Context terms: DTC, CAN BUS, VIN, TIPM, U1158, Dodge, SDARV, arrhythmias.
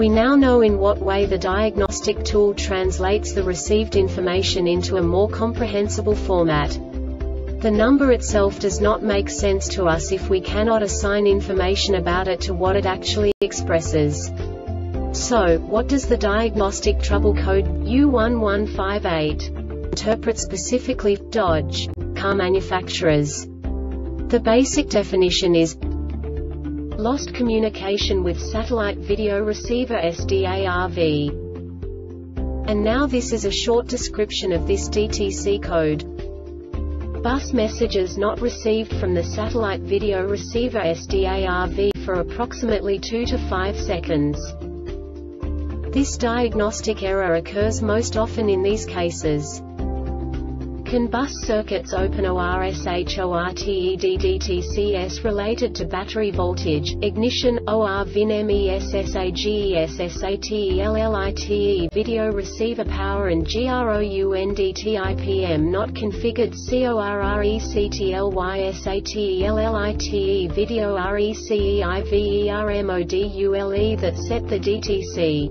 We now know in what way the diagnostic tool translates the received information into a more comprehensible format. The number itself does not make sense to us if we cannot assign information about it to what it actually expresses. So, what does the diagnostic trouble code U1158 interpret specifically for Dodge car manufacturers? The basic definition is lost communication with satellite video receiver SDARV. And now this is a short description of this DTC code. Bus messages not received from the satellite video receiver SDARV for approximately 2 to 5 seconds. This diagnostic error occurs most often in these cases. Can bus circuits open ORSHORTED DTCs related to battery voltage, ignition, VIN MESSAGESSATELLITE video receiver power and GROUND TIPM not configured CORRECTLYSATELLITE video RECEIVERMODULE that set the DTC.